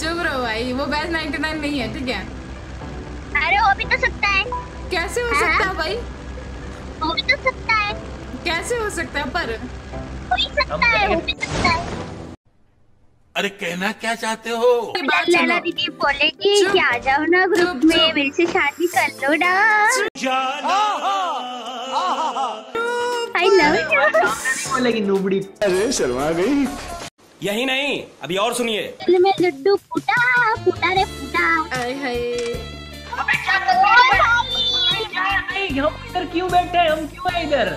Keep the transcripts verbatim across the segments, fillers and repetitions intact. चुप रहो भाई, वो बैच नाइनटी नाइन नहीं है, ठीक है? अरे हो भी तो सकता है। कैसे हो सकता है भाई? हो भी तो सकता है। कैसे हो सकता है? पर हो ही सकता है, हो भी सकता है। अरे कहना क्या चाहते हो? लैला दीदी बोलेगी कि आ जाओ ना ग्रुप में, मेरे से शादी कर लो ना। आई लव यू बोलेगी नूबड़ी। अरे शर्मा गई। यही नहीं, अभी और सुनिए। मैं लड्डू फूटा फूटा रे फूटा। अबे क्या कर रहे हो? हम इधर क्यों बैठे हैं? हम क्यों है इधर?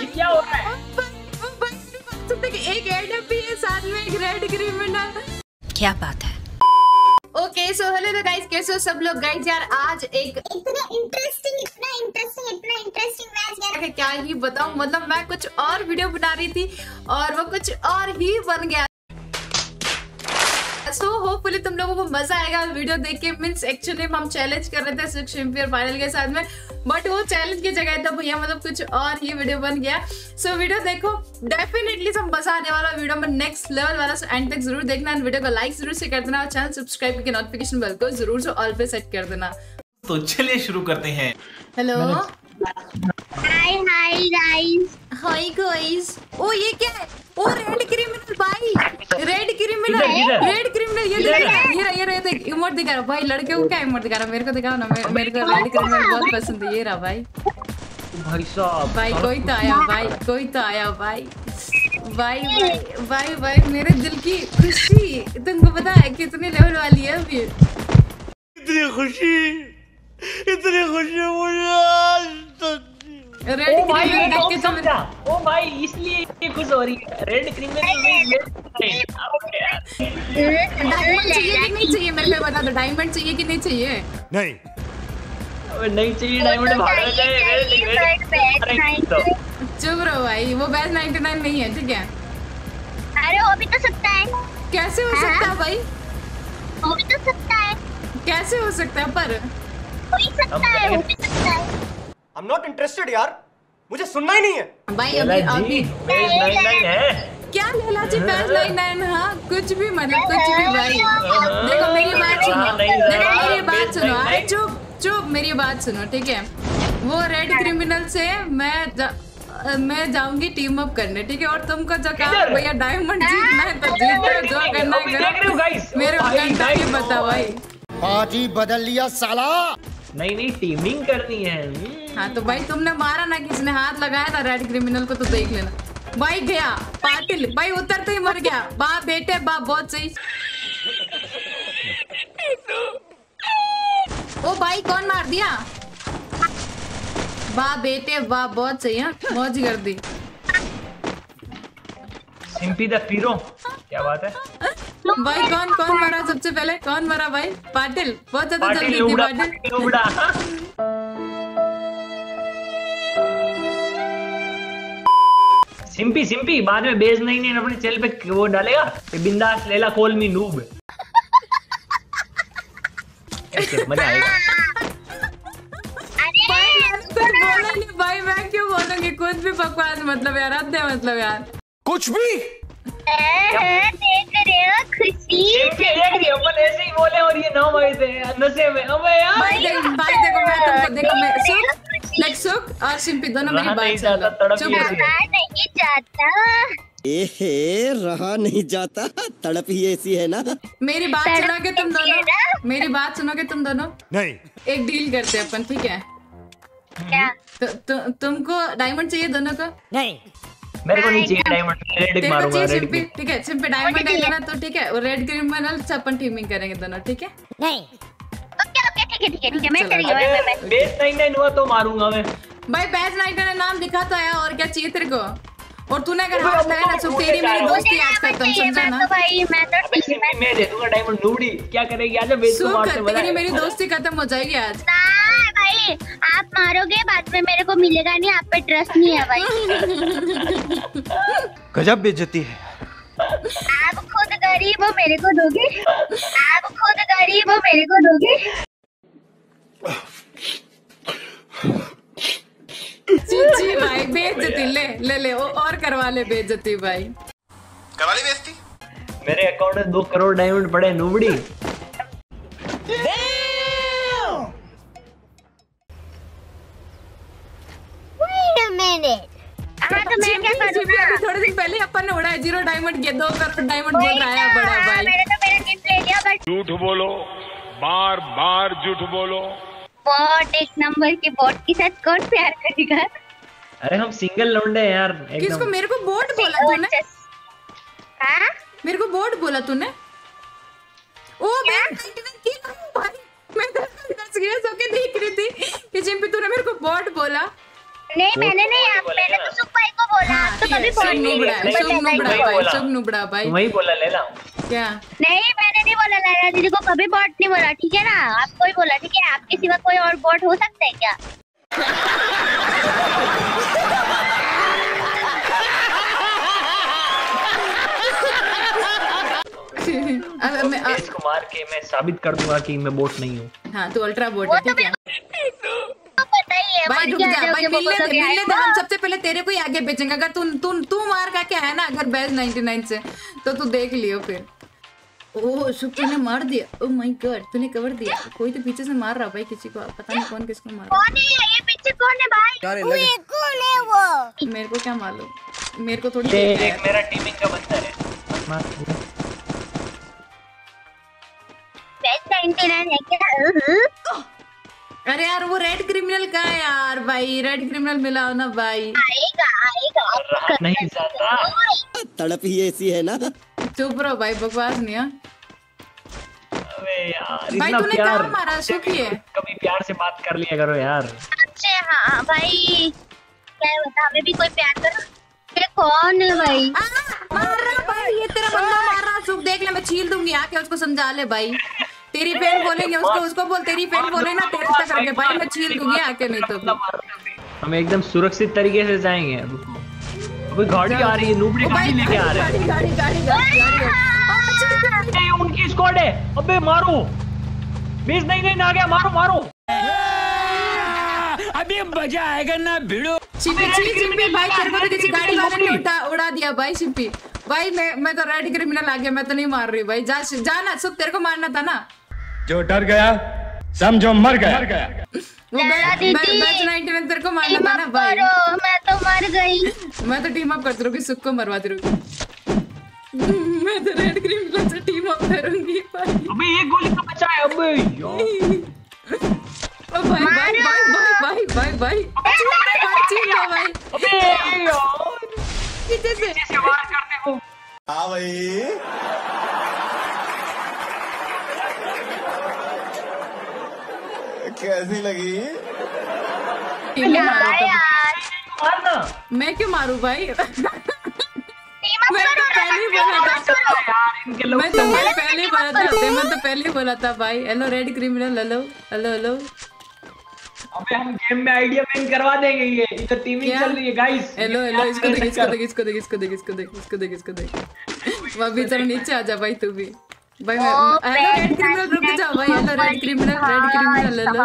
ये क्या हो रहा है? एक ऐड भी है साथ में, एक रेड क्रिमिनल। क्या बात है। ओके सो हेलो तो गाइस, कैसे हो सब लोग? गाइस यार आज एक इतना इंटरेस्टिंग इतना इंटरेस्टिंग इतना इंटरेस्टिंग मैच यार, क्या ही बताऊं। मतलब मैं कुछ और वीडियो बना रही थी और वो कुछ और ही बन गया। सो so, होपफुली तुम लोगों को मजा आएगा वीडियो देख के। मीन्स एक्चुअली हम चैलेंज कर रहे थे सिक्स एम्पियर फाइनल के साथ में, बट वो चैलेंज की जगह था भैया, मतलब कुछ और ही वीडियो बन गया। सो so, वीडियो देखो, डेफिनेटली सब मजा आने वाला वीडियो में, नेक्स्ट लेवल वाला। सो एंड तक जरूर देखना, वीडियो को लाइक जरूर से कर देना और चैनल सब्सक्राइब करके नोटिफिकेशन बेल को जरूर से ऑल पे सेट कर देना। तो चलिए शुरू करते हैं। Hello hi hi guys, hi guys. ओ ये क्या है? ओ रेड क्रिमिनल भाई, रेड क्रिमिनल, रेड क्रिमिनल। ये ये ये रहा, देख इमोट दिखा रहा भाई। लड़के को क्या इमोट दिखा रहा? मेरे को दिखाओ ना, मेरे को रेड क्रिमिनल बहुत पसंद है। ये रहा भाई, भाई साहब भाई कोई तो आया भाई, कोई तो आया भाई भाई भाई भाई। मेरे दिल की खुशी तुमको पता है कितने लेवल वाली है अभी। इतनी खुशी इतनी खुशी मुझे रेड क्रीम के समझा। ओ भाई इसलिए ये खुश हो रही है, रेड क्रीम में ये डायमंड चाहिए कि नहीं चाहिए? मेरे को बता दो, डायमंड चाहिए कि नहीं चाहिए? नहीं नहीं चाहिए डायमंड, भाग जाए। चुप रहो भाई, वो बैच नाइनटी नाइन नहीं है, ठीक है? अरे हो भी तो सकता है। कैसे हो सकता है भाई? हो भी तो सकता है। कैसे हो सकता है? पर हो ही सकता है, हो भी सकता है। I'm not interested यार, मुझे सुनना ही नहीं है भाई। अभी अभी बैच नाइनटी नाइन है क्या लैला जी? बैच नाइनटी नाइन हाँ, कुछ भी मतलब कुछ भी भाई। देखो मेरी बात सुनो, देखो मेरी बात सुनो, अरे चुप चुप मेरी बात सुनो, ठीक है? वो रेड क्रिमिनल से मैं जा, मैं जाऊंगी टीम अप करने, ठीक है? और तुमको जो कहा भैया डायमंड जीतना है तो जीतना, जो करना है करो। मेरे को बता भाई, पार्टी बदल लिया साला। नहीं नहीं टीमिंग करनी है। हाँ तो भाई तुमने मारा ना, किसने हाथ लगाया था रेड क्रिमिनल को तो देख लेना भाई। गया पाटिल भाई, उतरते ही मर गया। बाप बेटे बाप, बहुत सही। ओ भाई कौन मार दिया? बाप बेटे बाप, बहुत सही है, मौज कर दी। सिंपी द पीरो, क्या बात है भाई। कौन कौन मरा सबसे पहले? कौन मरा भाई? पाटिल, बहुत ज्यादा जल्दी थी पाटिल। सिंपी सिंपी बाद में बेज नहीं नहीं अपने चैनल पे वो डालेगा बिंदास, लैला कॉल मी नूब। मजा आएगा। अरे भाई मैं क्यों बोलूंगी कुछ भी बकवास, मतलब यार हद है, मतलब यार कुछ भी। देख रहे हो खुशी देख रही हो, अपन ऐसे ही बोले और ये नौ बजे नशे में। अबे यार भाई देख, भाई देखो मैं तुमको, देखो मैं सुख लाइक सुख और सिंपी दोनों मेरी बात सुन लो। चुप नहीं जाता, एहे रहा नहीं जाता, तड़प ही ऐसी है ना। मेरी बात सुनोगे तुम दोनों? मेरी बात सुनोगे तुम दोनों? नहीं। एक डील करते हैं अपन, ठीक है? क्या तुमको डायमंड चाहिए दोनों को? नहीं मेरे को नहीं चाहिए डायमंड, रेड मारूंगा रेड पे, ठीक है? सिर्फ डायमंड ले लेना तो ठीक है, और रेड क्रिमिनल से अपन टीमिंग करेंगे दोनों, ठीक है? नहीं ओके ओके ठीक है ठीक है ठीक है, मैं करूंगा। मैं बैच नाइनटी नाइन हुआ तो मारूंगा मैं भाई। बैच नाइनटी नाइन का नाम लिखा तो आया, और क्या चाहिए तेरे को? और तूने अगर हाथ लगाया ना तो तेरी मेरी दोस्ती आज खत्म, समझा ना? भाई मैं तो मैं दे दूंगा डायमंड, नूबड़ी क्या करेगी? आज बैच को मार दो, तेरी मेरी दोस्ती खत्म हो जाएगी आज। भाई आप मारोगे बाद में मेरे को मिलेगा नहीं, आप पे ट्रस्ट नहीं है भाई। गजब बेइज्जती है। आप खुद गरीब हो मेरे को दोगे? आप खुद गरीब हो मेरे को दोगे? जी भाई बेइज्जती ले ले ले, और करवा ले बेइज्जती भाई, करवा ले बेइज्जती। मेरे अकाउंट में दो करोड़ डायमंड पड़े नूबड़ी। थोड़े दिन पहले अपन ने उड़ाया जीरो डायमंड के दो करोड़ डायमंड बोल रहा है बड़ा भाई। मेरे तो मेरे दिन ले लिया बट झूठ बोलो, बार बार झूठ बोलो। बॉट एक नंबर के बॉट के साथ कौन प्यार करेगा? अरे हम सिंगल लौंडे हैं यार। किसको? मेरे को बोट बोला तूने? हाँ? मेरे को बोट बोला तूने? ओ मैं भाई मैं दस गिरस होके देख रही थी कि जिम्पी तूने मेरे को बोट बोला। नहीं मैंने नहीं, आप मैंने तो सुख भाई को बोला। आप तो कभी बोट नहीं बोला। सुख नुबड़ा भाई, सुख नुबड़ा भाई। वही बोला लेला। क्या? नहीं मैंने नहीं बोला लेला दीदी को, कभी बोट नहीं बोला ठीक है ना? आपको ही बोला ठीक है। आपके सिवा कोई और बोट हो सकता है क्या? अब मैं आज कुमार के मैं साबित कर दूंगा कि मैं बोट नहीं हूं। हां तो अल्ट्रा बोट है ठीक है। तो पता ही है भाई। रुक जा भाई, मिलने दे मिलने दे। हम सबसे पहले तेरे को ही आगे बेचेंगे। अगर तू तू तू मार का क्या है ना अगर बैज नाइंटी नाइन से तो तू देख लियो फिर। ओह सुप्पी ने मार दिया। ओह माय गॉड तूने कवर दिया। कोई तो पीछे से मार रहा भाई किसी को, पता नहीं कौन किसको मार रहा। कौन है ये पीछे? कौन है भाई? ये कौन है वो? मेरे को क्या मालूम, मेरे को थोड़ी देख। मेरा टीमिंग का बंदर है। मार है क्या? अरे यार वो रेड क्रिमिनल का है यार भाई। रेड क्रिमिनल मिलाओ ना भाई। आएगा आएगा नहीं जाता। तड़प ही ऐसी है ना। चुप रहो भाई, बकवास नहीं। अबे यार भाई तूने कहाँ मारा? सुखी है, कभी प्यार से बात कर लिया करो यार। अच्छा हाँ भाई क्या बता, हमें भी कोई प्यार करो। कौन है भाई? आ, मार रहा भाई, ये तेरा बंदा मार रहा। सुख देख ले, मैं छील दूंगी आके। उसको समझा ले भाई। तेरी पेन बोलेंगे उसको, उसको बोल तेरी पेन बोले ना तेरे तक आके भाई मैं छील दूंगी आके। नहीं तो हम एकदम सुरक्षित तरीके से जाएंगे। अभी गाड़ी आ रही है, नूबड़ी गाड़ी लेके आ रही है। गाड़ी गाड़ी गाड़ी उनकी स्क्वाड है। अबे मारो बीस नहीं नहीं आ गया। मारो मारो अभी मजा आएगा ना भिड़ो। शिपी शिपी भाई तेरे को तो किसी गाड़ी वाले ने उठा उड़ा दिया भाई। शिपी भाई मैं मैं तो रेड क्रिमिनल आ गया, मैं तो नहीं मार रही भाई। जा जाना सुख, तेरे को मारना था ना। जो डर गया समझो मर गया, मर गया। वो बैज नाइंटी नाइन तेरे को मारना था ना भाई। मैं तो मर गई। मैं तो टीम अप करती रहूंगी, सुख को मरवाती रहूंगी। मैं तो रेड क्रिमिनल से टीम अप करूंगी भाई। अबे ये गोली तो बचाए। अबे यार भाई भाई भाई भाई भाई भाई भाई अबे यार वार करते हो। हाँ भाई कैसी लगी? मैं क्यों मारू भाई? मैं तो पहले बोला था, मैं तो पहले बोला था मैं तो पहले बोला था भाई। Hello red criminal, hello hello hello. अबे हम गेम में आइडिया मैन करवा देंगे। ये इधर टीवी चल रही है गाइस। हेलो हेलो इसको देख इसको देख इसको देख इसको देख इसको देख इसको देख इसको देख। वो भी जरा नीचे आ जा भाई तू भी भाई। हेलो रेड क्रिमिनल रुक जा भाई। Hello red criminal red criminal hello.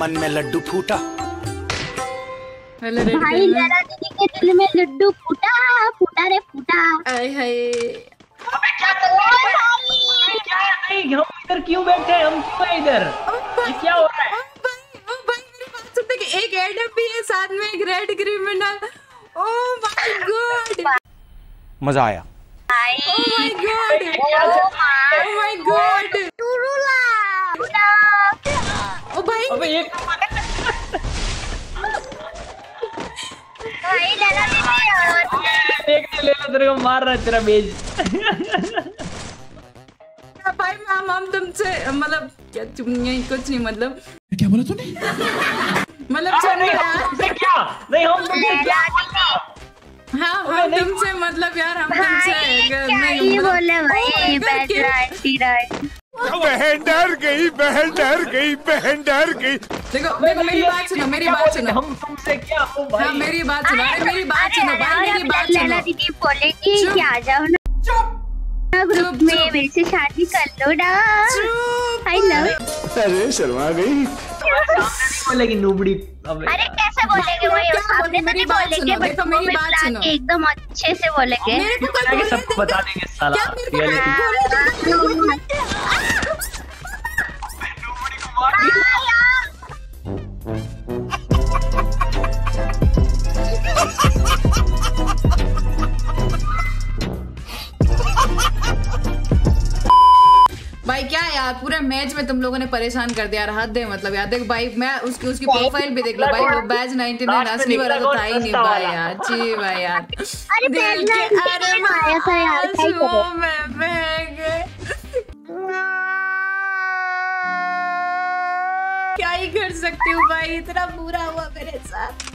मन में लड्डू फूटा। हेलो रेड भाई, जरा दीदी के दिल में लड्डू फूटा फूटा रे फूटा। हाय हाय अबे क्या कर रहे हो? क्या नहीं हम इधर क्यों बैठे हैं? हम क्यों इधर? ये क्या हो रहा है? एक एडम भी है साथ में, एक red criminal. Oh my god मजा आया। Oh my god oh my god टूरूला। ओ भाई अबे ये भाई लेला दीदी देख ले लेला तेरे को मार रहा है तेरा बेज। भाई हम हम तुमसे मतलब क्या चुनिए कुछ नहीं मतलब। क्या बोला तूने? मतलब तुमसे क्या नहीं हम तुमसे क्या हाँ हम तुमसे मतलब यार हम तुमसे नहीं बोले भाई। बहन डर गई बहन डर गई बहन डर गई। देखो देखो मेरी बात सुनो मेरी बात सुनो हम तुमसे क्या हो भाई। हाँ मेरी बात सुनो अरे मेरी बात सुनो भाई मेरी बात सुनो। लेला दीदी बोलेगी कि आ जाओ ना ग्रुप में मेरे से शादी कर लो ना। I love. अरे शर्मा गई। बोलेगी नूबड़ी। अरे कैसे बोलेंगे भाई, मेरी बात सुनो, देखो मेरी बात सुनो, एकदम अच्छे से बोलेंगे, सबको बता देंगे साला नूबड़ी को भाई। क्या यार पूरे मैच में तुम लोगों ने परेशान कर दिया, राहत दे मतलब यार। देख भाई मैं उसकी उसकी प्रोफाइल भी देख लो भाई, वो बैज नाइंटी नाइन असली वाला तो था ही नहीं भाई यार। जी भाई यार दिल के अरमान आया था यार, वो मैं बह गए, क्या ही कर सकती हूँ भाई, इतना बुरा हुआ मेरे साथ।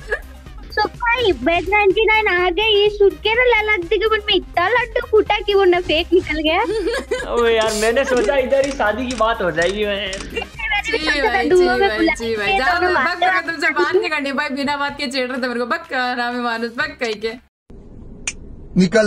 तो भाई बैज नाइंटी नाइन आ गए, ये सुन के ना ललक दी कि मन में इतना लड्डू फूटा कि वो ना फेक निकल गया। ओए यार मैंने सोचा इधर ही शादी की बात हो जाएगी। मैं जी भाई जी भाई जी भाई जाओ, मैं बक कर तुमसे बात नहीं करनी भाई, बिना बात के चिढ़ रहे थे मेरे को, बक नाम है मानुष, बक कहीं के निकल।